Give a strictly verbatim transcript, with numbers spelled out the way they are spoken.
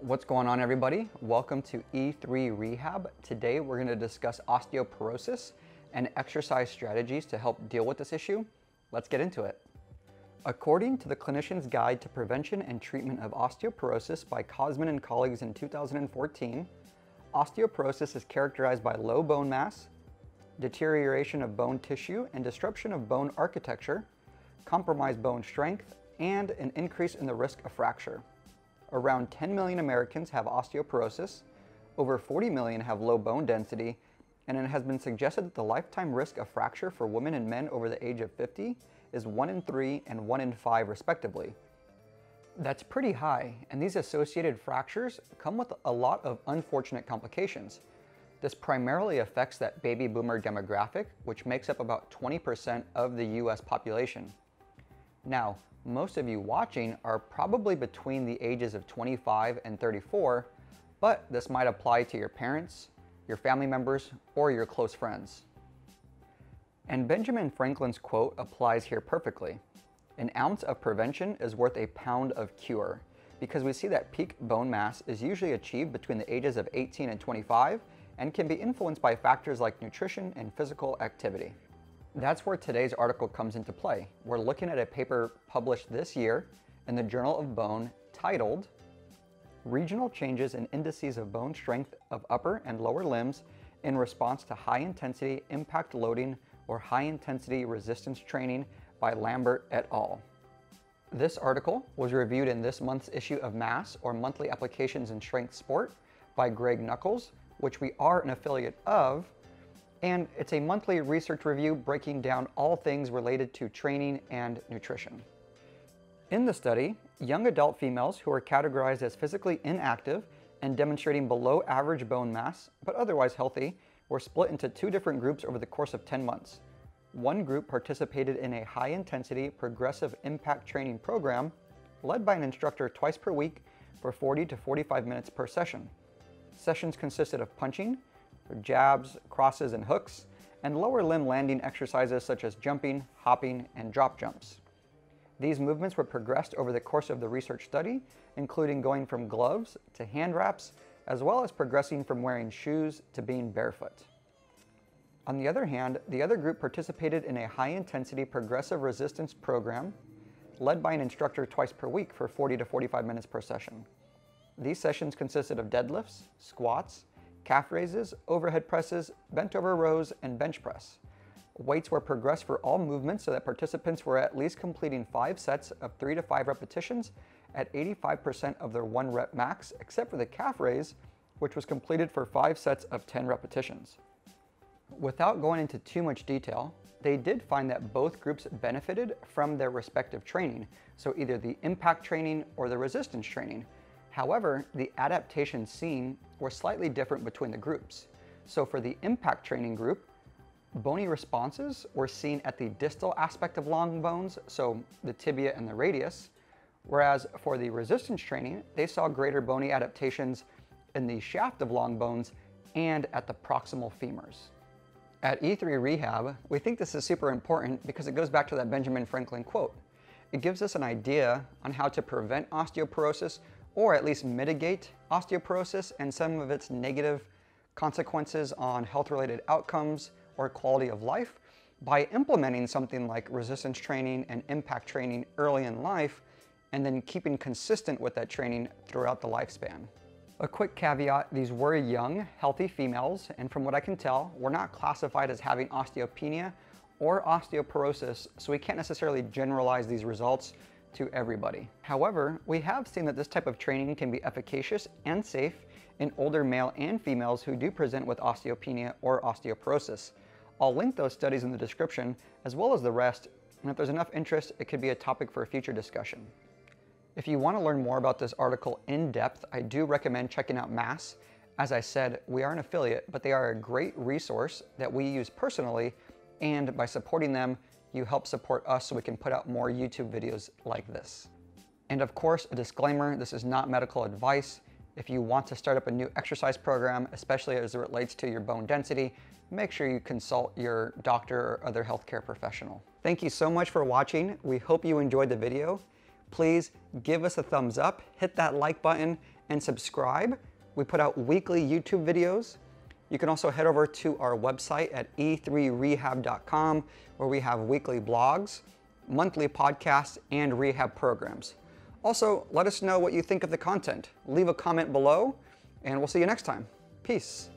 What's going on, everybody? Welcome to E three Rehab. Today we're going to discuss osteoporosis and exercise strategies to help deal with this issue. Let's get into it. According to the Clinician's Guide to Prevention and Treatment of Osteoporosis by Cosman and colleagues in two thousand fourteen, osteoporosis is characterized by low bone mass, deterioration of bone tissue and disruption of bone architecture, compromised bone strength, and an increase in the risk of fracture. Around ten million Americans have osteoporosis, over forty million have low bone density, and it has been suggested that the lifetime risk of fracture for women and men over the age of fifty is one in three and one in five respectively. That's pretty high, and these associated fractures come with a lot of unfortunate complications. This primarily affects that baby boomer demographic, which makes up about twenty percent of the U S population. Now, most of you watching are probably between the ages of twenty-five and thirty-four, but this might apply to your parents, your family members, or your close friends. And Benjamin Franklin's quote applies here perfectly. An ounce of prevention is worth a pound of cure, because we see that peak bone mass is usually achieved between the ages of eighteen and twenty-five and can be influenced by factors like nutrition and physical activity. That's where today's article comes into play. We're looking at a paper published this year in the Journal of Bone titled Regional Changes in Indices of Bone Strength of Upper and Lower Limbs in Response to High Intensity Impact Loading or High Intensity Resistance Training by Lambert et al. This article was reviewed in this month's issue of MASS, or Monthly Applications in Strength Sport, by Greg Knuckles, which we are an affiliate of, and it's a monthly research review breaking down all things related to training and nutrition. In the study, young adult females who are categorized as physically inactive and demonstrating below average bone mass, but otherwise healthy, were split into two different groups over the course of ten months. One group participated in a high-intensity progressive impact training program led by an instructor twice per week for forty to forty-five minutes per session. Sessions consisted of punching, jabs, crosses, and hooks, and lower limb landing exercises such as jumping, hopping, and drop jumps. These movements were progressed over the course of the research study, including going from gloves to hand wraps, as well as progressing from wearing shoes to being barefoot. On the other hand, the other group participated in a high-intensity progressive resistance program led by an instructor twice per week for forty to forty-five minutes per session. These sessions consisted of deadlifts, squats, calf raises, overhead presses, bent over rows, and bench press. Weights were progressed for all movements so that participants were at least completing five sets of three to five repetitions at eighty-five percent of their one rep max, except for the calf raise, which was completed for five sets of ten repetitions. Without going into too much detail, they did find that both groups benefited from their respective training, so either the impact training or the resistance training. However, the adaptations seen were slightly different between the groups. So for the impact training group, bony responses were seen at the distal aspect of long bones, so the tibia and the radius, whereas for the resistance training, they saw greater bony adaptations in the shaft of long bones and at the proximal femurs. At E three Rehab, we think this is super important because it goes back to that Benjamin Franklin quote. It gives us an idea on how to prevent osteoporosis, or at least mitigate osteoporosis and some of its negative consequences on health-related outcomes or quality of life by implementing something like resistance training and impact training early in life, and then keeping consistent with that training throughout the lifespan. A quick caveat, these were young, healthy females, and from what I can tell, were not classified as having osteopenia or osteoporosis, so we can't necessarily generalize these results to everybody. However, we have seen that this type of training can be efficacious and safe in older male and females who do present with osteopenia or osteoporosis. I'll link those studies in the description as well as the rest, and if there's enough interest, it could be a topic for a future discussion. If you want to learn more about this article in depth, I do recommend checking out MASS. As I said, we are an affiliate, but they are a great resource that we use personally, and by supporting them, you help support us so we can put out more YouTube videos like this. And of course, a disclaimer, this is not medical advice. If you want to start up a new exercise program, especially as it relates to your bone density, make sure you consult your doctor or other healthcare professional. Thank you so much for watching. We hope you enjoyed the video. Please give us a thumbs up, hit that like button, and subscribe. We put out weekly YouTube videos. You can also head over to our website at E three rehab dot com, where we have weekly blogs, monthly podcasts, and rehab programs. Also, let us know what you think of the content. Leave a comment below, and we'll see you next time. Peace.